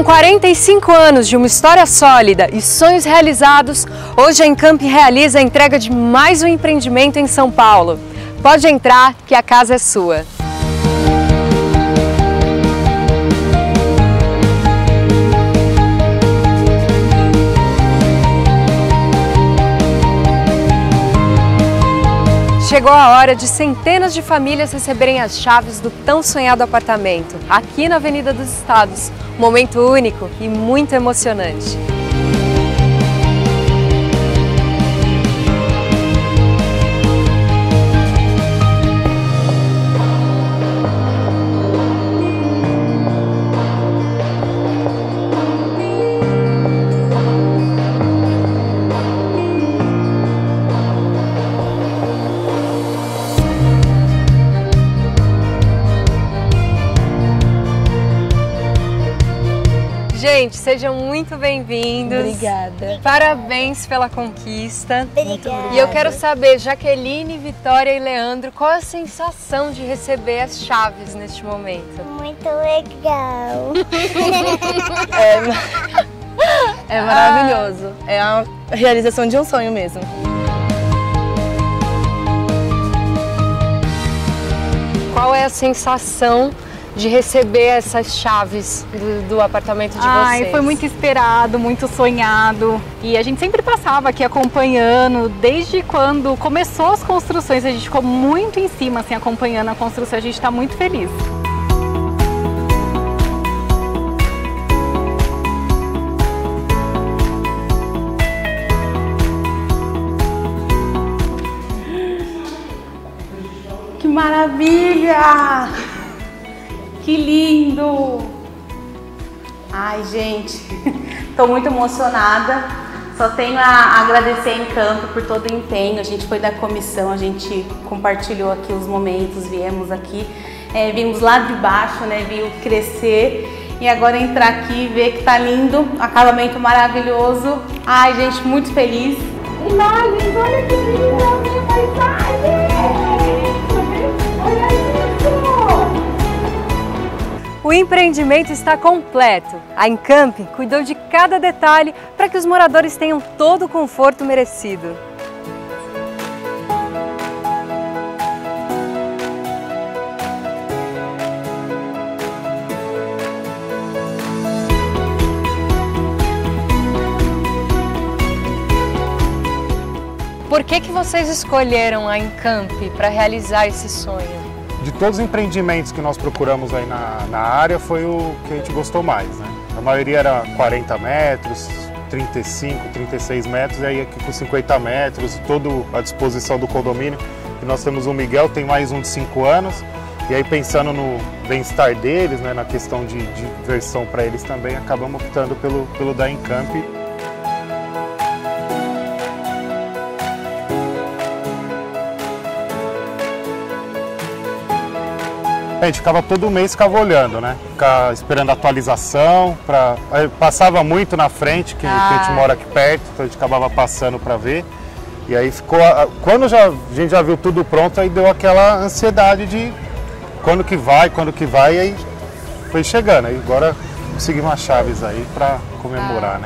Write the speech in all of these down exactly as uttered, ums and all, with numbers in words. Com quarenta e cinco anos de uma história sólida e sonhos realizados, hoje a Emccamp realiza a entrega de mais um empreendimento em São Paulo. Pode entrar, que a casa é sua. Chegou a hora de centenas de famílias receberem as chaves do tão sonhado apartamento, aqui na Avenida dos Estados. Momento único e muito emocionante. Gente, sejam muito bem-vindos. Obrigada. Parabéns pela conquista. Obrigada. E eu quero saber, Jaqueline, Vitória e Leandro, qual a sensação de receber as chaves neste momento? Muito legal. É, é maravilhoso. É a realização de um sonho mesmo. Qual é a sensação de receber essas chaves do, do apartamento de vocês? Ai, foi muito esperado, muito sonhado. E a gente sempre passava aqui acompanhando, desde quando começou as construções, a gente ficou muito em cima, assim, acompanhando a construção. A gente está muito feliz. Que maravilha! Que lindo! Ai, gente, estou muito emocionada. Só tenho a agradecer a Emccamp por todo o empenho. A gente foi da comissão, a gente compartilhou aqui os momentos, viemos aqui, é, vimos lá de baixo, né? Viu crescer e agora entrar aqui e ver que tá lindo, acabamento maravilhoso. Ai, gente, muito feliz. Imagens, olha que linda, paisagem! O empreendimento está completo. A Emccamp cuidou de cada detalhe para que os moradores tenham todo o conforto merecido. Por que que vocês escolheram a Emccamp para realizar esse sonho? De todos os empreendimentos que nós procuramos aí na, na área, foi o que a gente gostou mais, né? A maioria era quarenta metros, trinta e cinco, trinta e seis metros, e aí aqui com cinquenta metros, toda a disposição do condomínio. E nós temos o Miguel, tem mais um de cinco anos, e aí pensando no bem-estar deles, né, na questão de, de diversão para eles também, acabamos optando pelo, pelo da Emccamp. A gente ficava todo mês, ficava olhando, né? Ficava esperando a atualização, pra... passava muito na frente, que, ah. que a gente mora aqui perto, então a gente acabava passando para ver. E aí ficou... Quando já, a gente já viu tudo pronto, aí deu aquela ansiedade de quando que vai, quando que vai, e aí foi chegando. Aí agora conseguimos as chaves aí para comemorar, ah.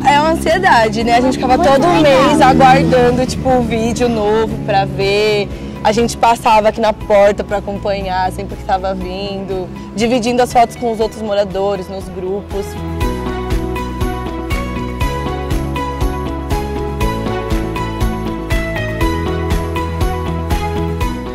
né? É uma ansiedade, né? A gente ficava todo mês aguardando, tipo, um vídeo novo para ver. A gente passava aqui na porta para acompanhar sempre que estava vindo, dividindo as fotos com os outros moradores, nos grupos.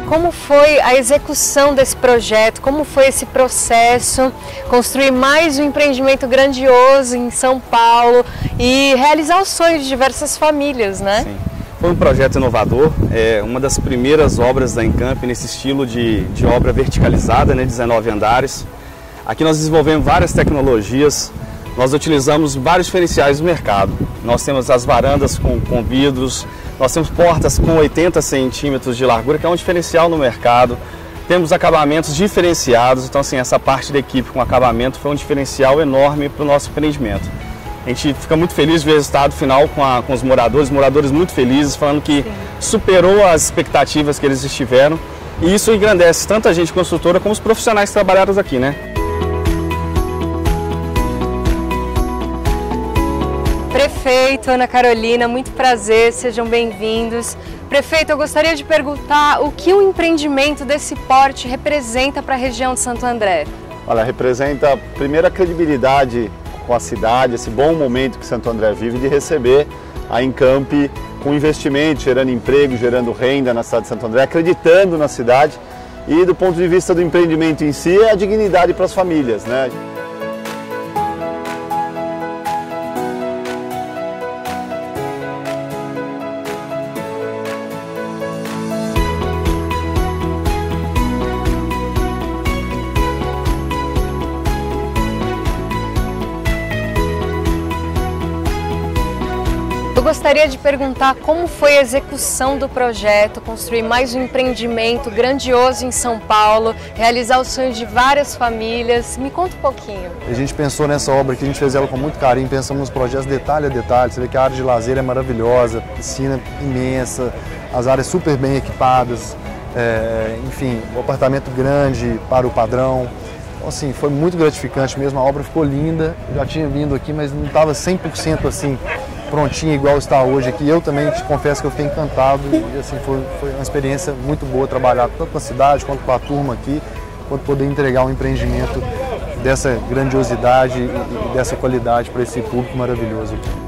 Como foi a execução desse projeto? Como foi esse processo? Construir mais um empreendimento grandioso em São Paulo e realizar o sonho de diversas famílias, né? Sim. Foi um projeto inovador, é uma das primeiras obras da Emccamp nesse estilo de, de obra verticalizada, né, dezenove andares. Aqui nós desenvolvemos várias tecnologias, nós utilizamos vários diferenciais do mercado. Nós temos as varandas com, com vidros, nós temos portas com oitenta centímetros de largura, que é um diferencial no mercado. Temos acabamentos diferenciados, então assim, essa parte da equipe com acabamento foi um diferencial enorme para o nosso empreendimento. A gente fica muito feliz de ver o resultado final com, a, com os moradores, moradores muito felizes, falando que Sim. superou as expectativas que eles estiveram. E isso engrandece tanto a gente construtora como os profissionais que trabalharam aqui, né? Prefeito, Ana Carolina, muito prazer, sejam bem-vindos. Prefeito, eu gostaria de perguntar o que o empreendimento desse porte representa para a região de Santo André? Olha, representa, primeiro, a credibilidade com a cidade, esse bom momento que Santo André vive de receber a Emccamp com investimento, gerando emprego, gerando renda na cidade de Santo André, acreditando na cidade e, do ponto de vista do empreendimento em si, a dignidade para as famílias, né? Eu gostaria de perguntar como foi a execução do projeto, construir mais um empreendimento grandioso em São Paulo, realizar o sonho de várias famílias. Me conta um pouquinho. A gente pensou nessa obra aqui, a gente fez ela com muito carinho, pensamos nos projetos detalhe a detalhe. Você vê que a área de lazer é maravilhosa, piscina imensa, as áreas super bem equipadas, é, enfim, um apartamento grande para o padrão. Assim, foi muito gratificante mesmo, a obra ficou linda. Eu já tinha vindo aqui, mas não estava cem por cento assim prontinha igual está hoje aqui. Eu também te confesso que eu fiquei encantado e assim foi, foi uma experiência muito boa trabalhar tanto com a cidade quanto com a turma aqui, quanto poder entregar um empreendimento dessa grandiosidade e, e dessa qualidade para esse público maravilhoso aqui.